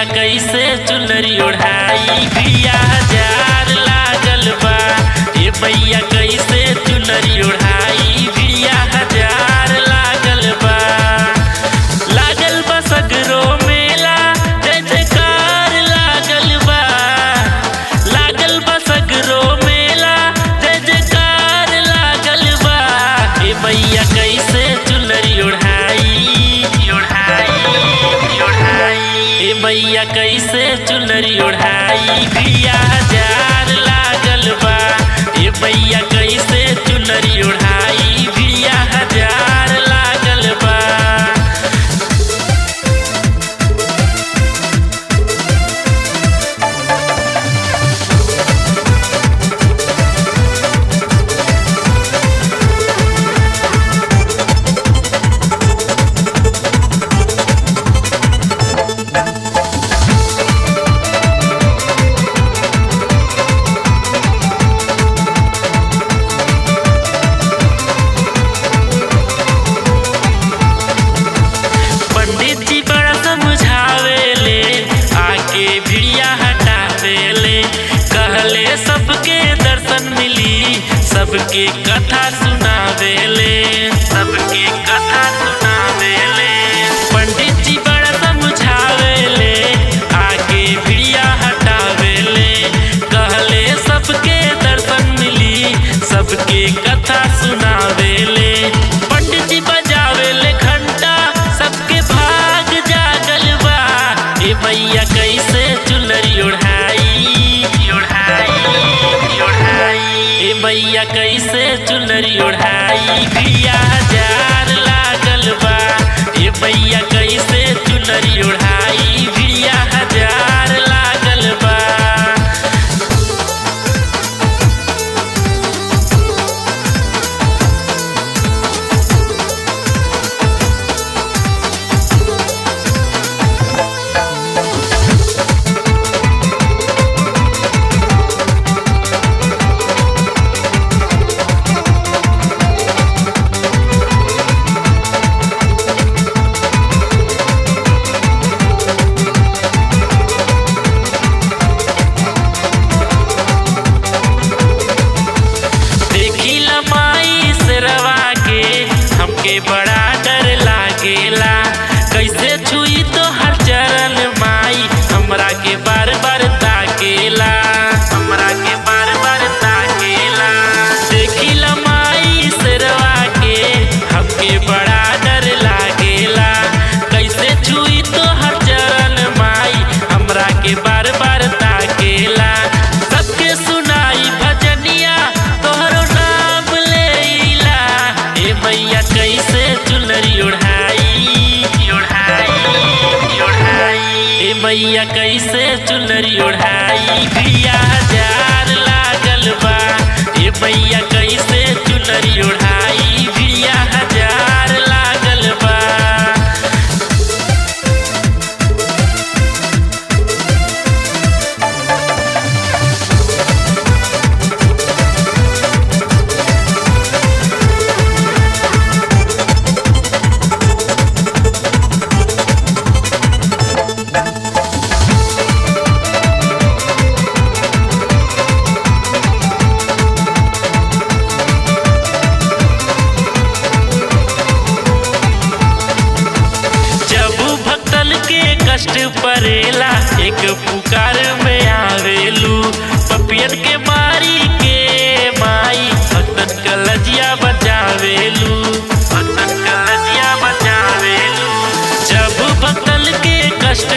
बिटिया कैसे चुनरी ओढ़ाई बिटिया हजार लागल बा ए भैया कैसे चुनरी ओढ़ाई बिटिया हजार लागल बा सगरो मेला जय जयकार लागल बा सगरो मेला जय जयकार लागल बा ए भैया कैसे चुनरी भैया कैसे चुनरी ओढ़ाई बिटिया हजार लागल बा ए भैया कैसे चुनरी ओढ़ाई बिटिया हजार लागल बा। सबके कथा सुनावेले सबके कथा सुनावेले पंडित जी बड़ा समझावेले आगे बिटिया हटावेले कहले सबके दर्शन मिली सबके कथा सुनावेले पंडित जी बजावेले घंटा सबके भाग जागल बा ए भैया कैसे चुनरी भैया कैसे चुनरी ओढ़ाई बिटिया हजार लागल बा ए भैया कैसे चुनरी ओढ़ाई बिटिया हजार लागल बा। बड़ा डर लागेला कैसे छुई तो हर चरण माई हमरा के बार बार ताकेला हमरा के बार बार ताकेला देखिला माई सिरवा के हमके बड़ा डर लागेला कैसे छुई तो हर चरण माई हमरा के बार बार ताकेला सबके सुनाई भजनिया तोहरो नाम लेला ए भैया कैसे चुनरी ओढ़ाई ए भैया कैसे चुनरी ओढ़ाई बिटिया हजार लागल बा ए भैया कैसे चुनरी ओढ़ाई बिटिया हजार लागल बा। कष्ट परेला एक पुकार में आवेलू पपियन के मारी के माई भक्तन कलजिया बचावेलू भक्तन कलजिया बचावेलू जब भक्तन के कष्ट